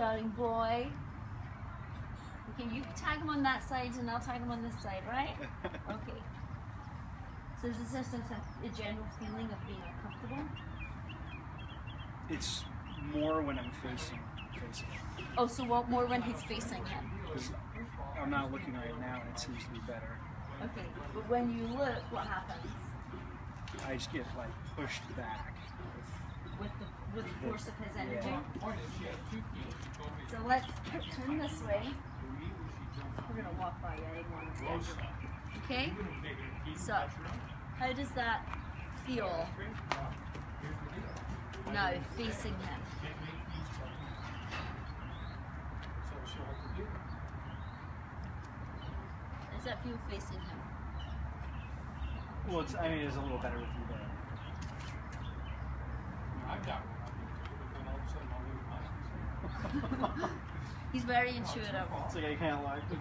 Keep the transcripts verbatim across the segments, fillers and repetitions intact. darling boy. Okay, you tag him on that side and I'll tag him on this side, right? Okay. So is this just a, a general feeling of being uncomfortable? It's more when I'm facing, facing him. Oh, so what more when he's facing him? Because I'm not looking right now and it seems to be better. Okay, but when you look, what happens? I just get like pushed back. With the, with the force of his energy? Yeah. So let's turn this way. We're going to walk by you. I didn't want to go. Okay? So, how does that feel? No, facing him. How does that feel facing him? Well, it's, I mean, it's a little better with you there. He's very intuitive. It's like I can't lie. You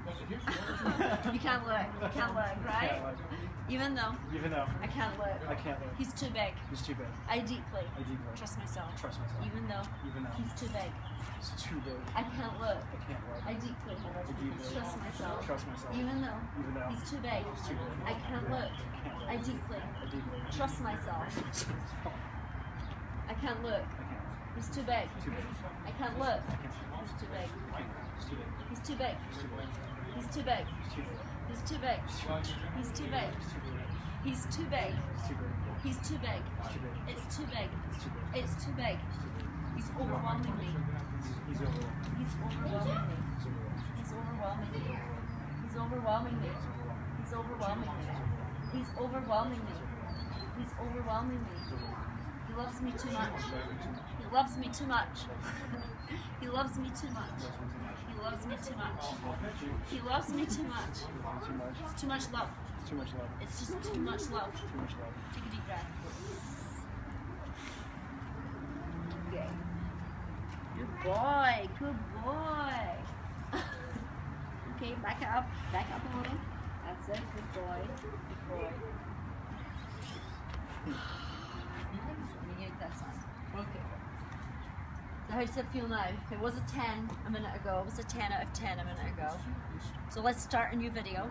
can't look. You can't look, right? Can't look. Even though. Even though. I can't look. I can't look. He's too big. He's too big. I deeply. I deeply. Trust myself. Trust myself. Even though. Even though. He's too big. He's too big. I can't look. I can't look. I deeply. I deeply. Trust myself. Trust myself. Even though. Even though. He's too big. He's too big. I can't look. I deeply. I deeply. Trust myself. I can't look. He's too big. Too big. I can't look. He's too big. He's too big. He's too big. He's too big. He's too big. He's too big. He's too big. It's too big. It's too big. He's overwhelming me. He's overwhelming me. He's overwhelming me. He's overwhelming me. He's overwhelming me. He's overwhelming me. He's overwhelming me. He loves me too much. He loves me too much. He loves me too much. He loves me too much. He loves me too much. It's too much love. It's too much love. It's just too much love. Too much love. Take a deep breath. Okay. Good boy. Good boy. Okay, back up. Back up a little. That's it. Good boy. Good boy. Okay. So how does it feel now? It was a ten a minute ago. It was a ten out of ten a minute ago. So let's start a new video.